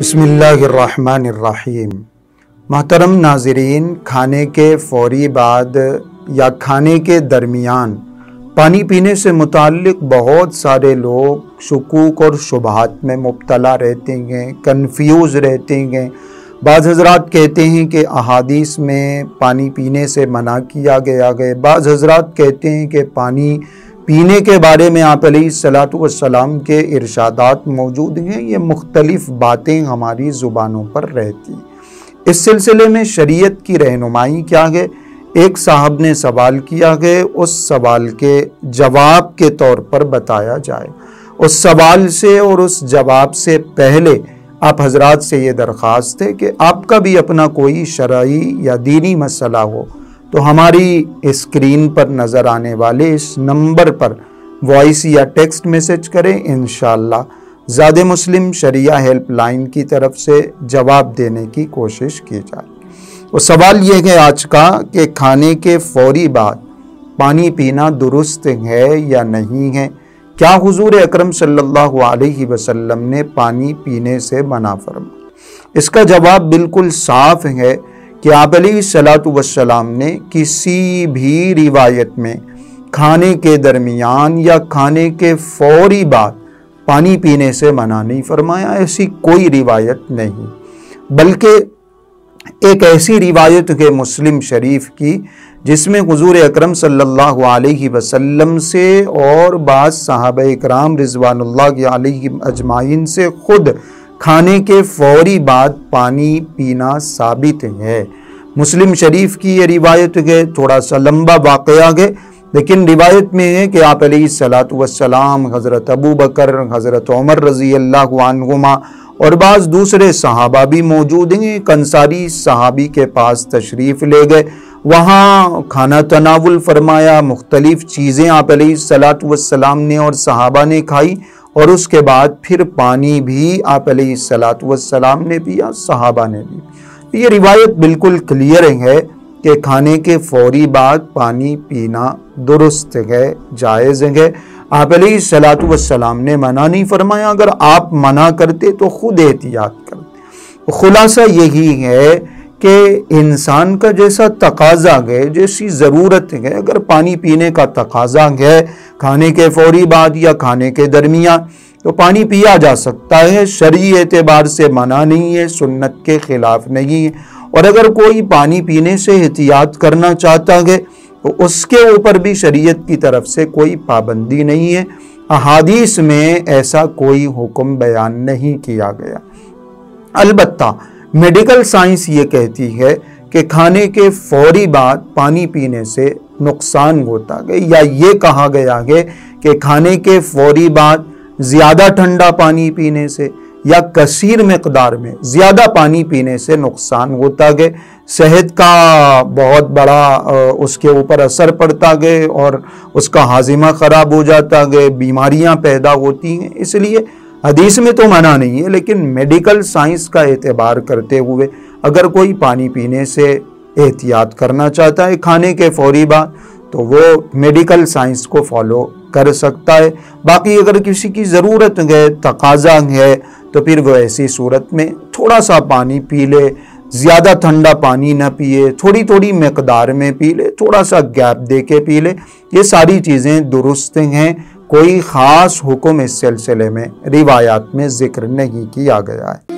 बिस्मिल्लाहिर्रहमानिर्रहीम। महतरम नाजरीन, खाने के फ़ौरी बाद या खाने के दरमियान पानी पीने से मुताल्लिक बहुत सारे लोग शकूक और शुबहात में मुब्तला रहते हैं, कन्फ्यूज़ रहते हैं। बाज़ हज़रात कहते हैं कि अहादीस में पानी पीने से मना किया गया है। बाज़ हज़रात कहते हैं कि पानी पीने के बारे में आप अलैहिस्सलातु वस्सलाम के इरशादात मौजूद हैं। ये मुख्तलिफ़ बातें हमारी ज़ुबानों पर रहती। इस सिलसिले में शरीयत की रहनुमाई क्या है? एक साहब ने सवाल किया है, उस सवाल के जवाब के तौर पर बताया जाए। उस सवाल से और उस जवाब से पहले आप हजरात से ये दरख्वास्त है कि आपका भी अपना कोई शरई या दीनी मसला हो तो हमारी स्क्रीन पर नज़र आने वाले इस नंबर पर वॉइस या टेक्स्ट मैसेज करें। इंशाल्लाह ज़ादे मुस्लिम शरिया हेल्पलाइन की तरफ से जवाब देने की कोशिश की जाए। और सवाल यह है आज का कि खाने के फौरी बाद पानी पीना दुरुस्त है या नहीं है? क्या हुजूर अकरम सल्लल्लाहु अलैहि वसल्लम ने पानी पीने से मना फरमाया? इसका जवाब बिल्कुल साफ है कि आप अलैहिस्सलातु वस्सलाम ने किसी भी रिवायत में खाने के दरमियान या खाने के फौरी बाद पानी पीने से मना नहीं फरमाया। ऐसी कोई रिवायत नहीं, बल्कि एक ऐसी रिवायत है मुस्लिम शरीफ की जिसमें हुजूर अकरम सल्लल्लाहु अलैहि वसल्लम से और बाद सहाबा इकराम रिज़वानुल्लाहि अलैहिम अजमाइन से खुद खाने के फौरी बाद पानी पीना साबित है। मुस्लिम शरीफ की ये रिवायत है। थोड़ा सा लंबा वाक़या है, लेकिन रिवायत में है कि आप अलैहिस्सलातु वस्सलाम, हज़रत अबू बकर, हज़रत उमर रज़ी अल्लाहु अन्हुमा और बाज़ दूसरे सहाबा भी मौजूद हैं। एक अंसारी सहाबी के पास तशरीफ़ ले गए, वहाँ खाना तनावुल फरमाया। मुख्तलिफ़ चीज़ें आप अलैहिस्सलातु वस्सलाम ने और सहाबा ने खाई और उसके बाद फिर पानी भी आप अलैहिस्सलातु वस्सलाम ने पिया, सहाबा ने भी। ये रिवायत बिल्कुल क्लियर है कि खाने के फौरी बाद पानी पीना दुरुस्त है, जायज़ है। आप अलैहिस्सलातु वस्सलाम ने मना नहीं फरमाया। अगर आप मना करते तो खुद एहतियात करते। खुलासा यही है कि इंसान का जैसा तकाजा है, जैसी ज़रूरत है, अगर पानी पीने का तकाजा है खाने के फौरी बाद या खाने के दरमियान तो पानी पिया जा सकता है। शरई एतबार से मना नहीं है, सुन्नत के ख़िलाफ़ नहीं है। और अगर कोई पानी पीने से एहतियात करना चाहता है तो उसके ऊपर भी शरीयत की तरफ से कोई पाबंदी नहीं है। अहादीस में ऐसा कोई हुक्म बयान नहीं किया गया। अलबत्ता मेडिकल साइंस ये कहती है कि खाने के फौरी बाद पानी पीने से नुकसान होता है, या ये कहा गया है कि खाने के फौरी बाद ज़्यादा ठंडा पानी पीने से या कसीर मकदार में ज़्यादा पानी पीने से नुकसान होता है। सेहत का बहुत बड़ा उसके ऊपर असर पड़ता है और उसका हाजिमा ख़राब हो जाता है, बीमारियां पैदा होती हैं। इसलिए हदीस में तो मना नहीं है, लेकिन मेडिकल साइंस का एतबार करते हुए अगर कोई पानी पीने से एहतियात करना चाहता है खाने के फौरी बाद तो वो मेडिकल साइंस को फॉलो कर सकता है। बाकी अगर किसी की ज़रूरत है, तकाजा है, तो फिर वो ऐसी सूरत में थोड़ा सा पानी पी ले, ज़्यादा ठंडा पानी ना पिए, थोड़ी थोड़ी मकदार में पी ले, थोड़ा सा गैप दे के पी ले। ये सारी चीज़ें दुरुस्त हैं। कोई ख़ास हुक्म इस सिलसिले में रिवायात में ज़िक्र नहीं किया गया है।